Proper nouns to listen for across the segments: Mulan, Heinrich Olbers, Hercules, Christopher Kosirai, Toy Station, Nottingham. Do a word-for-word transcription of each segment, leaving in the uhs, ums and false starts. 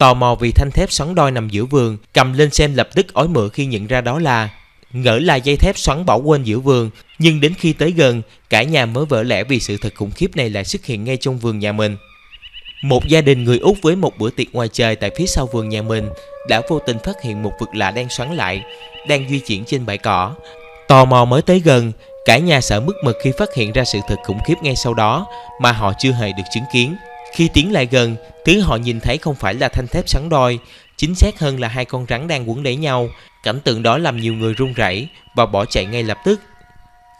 Tò mò vì thanh thép xoắn đôi nằm giữa vườn, cầm lên xem lập tức ói mửa khi nhận ra đó là ngỡ là dây thép xoắn bỏ quên giữa vườn. Nhưng đến khi tới gần, cả nhà mới vỡ lẽ vì sự thật khủng khiếp này lại xuất hiện ngay trong vườn nhà mình. Một gia đình người Úc với một bữa tiệc ngoài trời tại phía sau vườn nhà mình đã vô tình phát hiện một vật lạ đang xoắn lại, đang di chuyển trên bãi cỏ. Tò mò mới tới gần, cả nhà sợ mất mật khi phát hiện ra sự thật khủng khiếp ngay sau đó mà họ chưa hề được chứng kiến. Khi tiến lại gần, thứ họ nhìn thấy không phải là thanh thép xoắn đôi, chính xác hơn là hai con rắn đang quấn lấy nhau. Cảnh tượng đó làm nhiều người run rẩy và bỏ chạy ngay lập tức.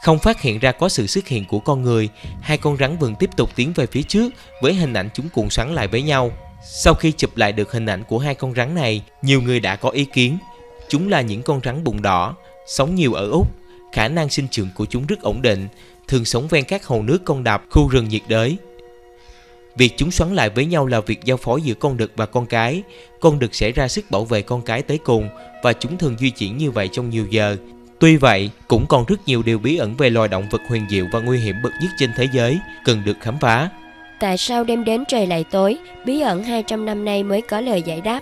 Không phát hiện ra có sự xuất hiện của con người, hai con rắn vườn tiếp tục tiến về phía trước với hình ảnh chúng cuộn xoắn lại với nhau. Sau khi chụp lại được hình ảnh của hai con rắn này, nhiều người đã có ý kiến. Chúng là những con rắn bụng đỏ, sống nhiều ở Úc, khả năng sinh trưởng của chúng rất ổn định, thường sống ven các hồ nước con đập, khu rừng nhiệt đới. Việc chúng xoắn lại với nhau là việc giao phối giữa con đực và con cái. Con đực sẽ ra sức bảo vệ con cái tới cùng và chúng thường di chuyển như vậy trong nhiều giờ. Tuy vậy, cũng còn rất nhiều điều bí ẩn về loài động vật huyền diệu và nguy hiểm bậc nhất trên thế giới cần được khám phá. Tại sao đêm đến trời lại tối, bí ẩn hai trăm năm nay mới có lời giải đáp?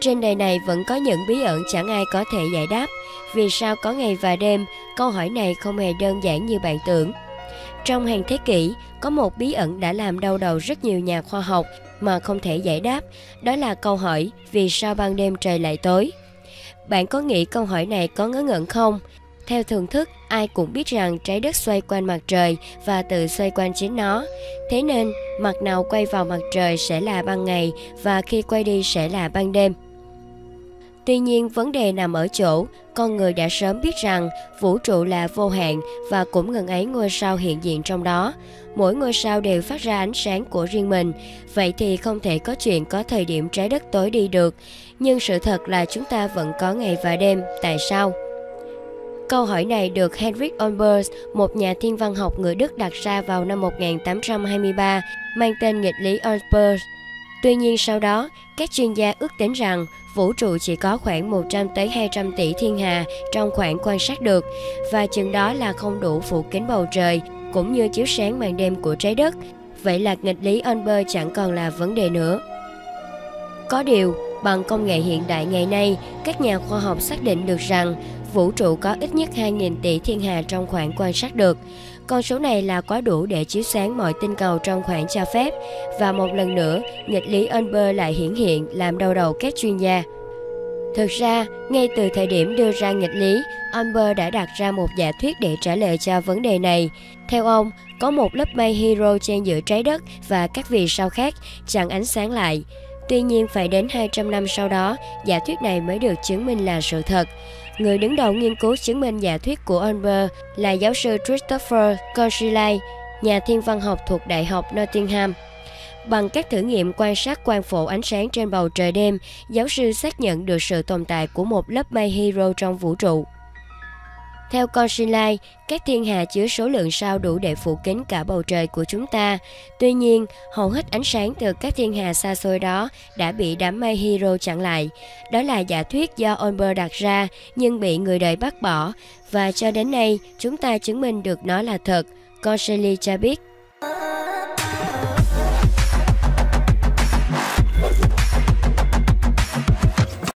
Trên đời này vẫn có những bí ẩn chẳng ai có thể giải đáp. Vì sao có ngày và đêm? Câu hỏi này không hề đơn giản như bạn tưởng. Trong hàng thế kỷ, có một bí ẩn đã làm đau đầu rất nhiều nhà khoa học mà không thể giải đáp. Đó là câu hỏi vì sao ban đêm trời lại tối. Bạn có nghĩ câu hỏi này có ngớ ngẩn không? Theo thường thức, ai cũng biết rằng trái đất xoay quanh mặt trời và tự xoay quanh chính nó. Thế nên, mặt nào quay vào mặt trời sẽ là ban ngày và khi quay đi sẽ là ban đêm. Tuy nhiên, vấn đề nằm ở chỗ, con người đã sớm biết rằng vũ trụ là vô hạn và cũng ngần ấy ngôi sao hiện diện trong đó. Mỗi ngôi sao đều phát ra ánh sáng của riêng mình, vậy thì không thể có chuyện có thời điểm trái đất tối đi được. Nhưng sự thật là chúng ta vẫn có ngày và đêm, tại sao? Câu hỏi này được Heinrich Olbers, một nhà thiên văn học người Đức đặt ra vào năm một nghìn tám trăm hai mươi ba, mang tên nghịch lý Olbers. Tuy nhiên sau đó, các chuyên gia ước tính rằng vũ trụ chỉ có khoảng một trăm tới hai trăm tỷ thiên hà trong khoảng quan sát được và chừng đó là không đủ phủ kín bầu trời cũng như chiếu sáng màn đêm của trái đất. Vậy là nghịch lý Olbers chẳng còn là vấn đề nữa. Có điều, bằng công nghệ hiện đại ngày nay, các nhà khoa học xác định được rằng vũ trụ có ít nhất hai nghìn tỷ thiên hà trong khoảng quan sát được. Con số này là quá đủ để chiếu sáng mọi tinh cầu trong khoảng cho phép. Và một lần nữa, nghịch lý Olbers lại hiển hiện làm đau đầu các chuyên gia. Thực ra, ngay từ thời điểm đưa ra nghịch lý, Olbers đã đặt ra một giả thuyết để trả lời cho vấn đề này. Theo ông, có một lớp mây halo chen giữa trái đất và các vì sao khác, chặn ánh sáng lại. Tuy nhiên, phải đến hai trăm năm sau đó, giả thuyết này mới được chứng minh là sự thật. Người đứng đầu nghiên cứu chứng minh giả thuyết của Olbers là giáo sư Christopher Kosirai, nhà thiên văn học thuộc Đại học Nottingham. Bằng các thử nghiệm quan sát quang phổ ánh sáng trên bầu trời đêm, giáo sư xác nhận được sự tồn tại của một lớp mây halo trong vũ trụ. Theo Kosirai, các thiên hà chứa số lượng sao đủ để phủ kín cả bầu trời của chúng ta. Tuy nhiên, hầu hết ánh sáng từ các thiên hà xa xôi đó đã bị đám mây halo chặn lại. Đó là giả thuyết do Olbers đặt ra nhưng bị người đời bác bỏ. Và cho đến nay, chúng ta chứng minh được nó là thật, Kosirai cho biết.